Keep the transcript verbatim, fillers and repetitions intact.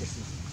Yes,